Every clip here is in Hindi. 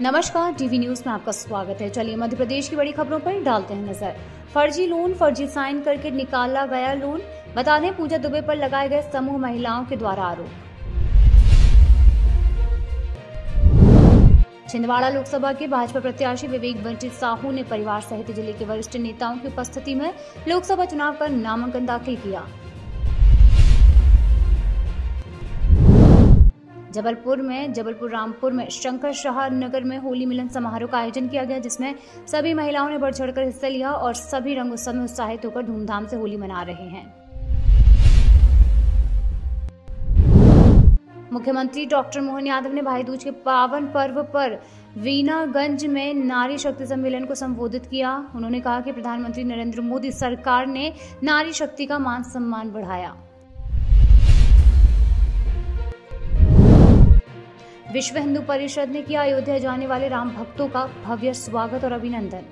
नमस्कार, डीवी न्यूज में आपका स्वागत है। चलिए मध्य प्रदेश की बड़ी खबरों पर डालते हैं नजर। फर्जी लोन, फर्जी साइन करके निकाला गया लोन, बता दें पूजा दुबे पर लगाए गए समूह महिलाओं के द्वारा आरोप। छिंदवाड़ा लोकसभा के भाजपा प्रत्याशी विवेक बंटी साहू ने परिवार सहित जिले के वरिष्ठ नेताओं की उपस्थिति में लोकसभा चुनाव का नामांकन दाखिल किया। जबलपुर रामपुर में शंकर शाह नगर में होली मिलन समारोह का आयोजन किया गया, जिसमें सभी महिलाओं ने बढ़ चढ़कर हिस्सा लिया और सभी रंग उत्सव में उत्साहित होकर धूमधाम से होली मना रहे हैं। मुख्यमंत्री डॉक्टर मोहन यादव ने भाई दूज के पावन पर्व पर वीणागंज में नारी शक्ति सम्मेलन को संबोधित किया। उन्होंने कहा कि प्रधानमंत्री नरेंद्र मोदी सरकार ने नारी शक्ति का मान सम्मान बढ़ाया। विश्व हिंदू परिषद ने किया अयोध्या जाने वाले राम भक्तों का भव्य स्वागत और अभिनंदन।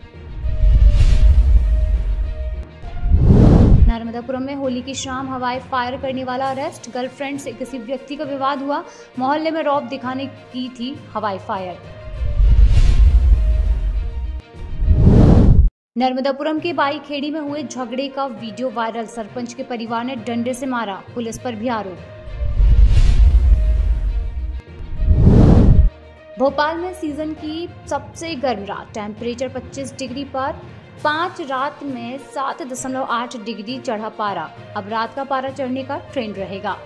नर्मदापुरम में होली की शाम हवाई फायर करने वाला अरेस्ट, गर्लफ्रेंड से किसी व्यक्ति का विवाद हुआ, मोहल्ले में रौब दिखाने की थी हवाई फायर। नर्मदापुरम के बाई खेड़ी में हुए झगड़े का वीडियो वायरल, सरपंच के परिवार ने डंडे से मारा, पुलिस पर भी आरोप। भोपाल में सीजन की सबसे गर्म रात, टेम्परेचर 25 डिग्री पर 5 रात में 7.8 डिग्री चढ़ा पारा, अब रात का पारा चढ़ने का ट्रेंड रहेगा।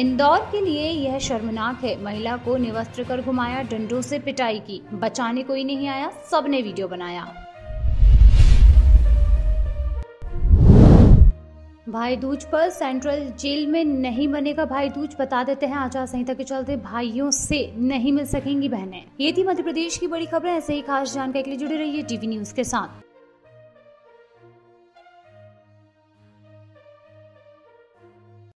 इंदौर के लिए यह शर्मनाक है, महिला को निवस्त्र कर घुमाया, डंडों से पिटाई की, बचाने कोई नहीं आया, सबने वीडियो बनाया। भाई दूज पर सेंट्रल जेल में नहीं बनेगा भाई दूज, बता देते हैं आचार संहिता के चलते भाइयों से नहीं मिल सकेंगी बहनें। ये थी मध्य प्रदेश की बड़ी खबरें। ऐसे ही खास जानकारी के लिए जुड़े रहिए डीवी न्यूज के साथ।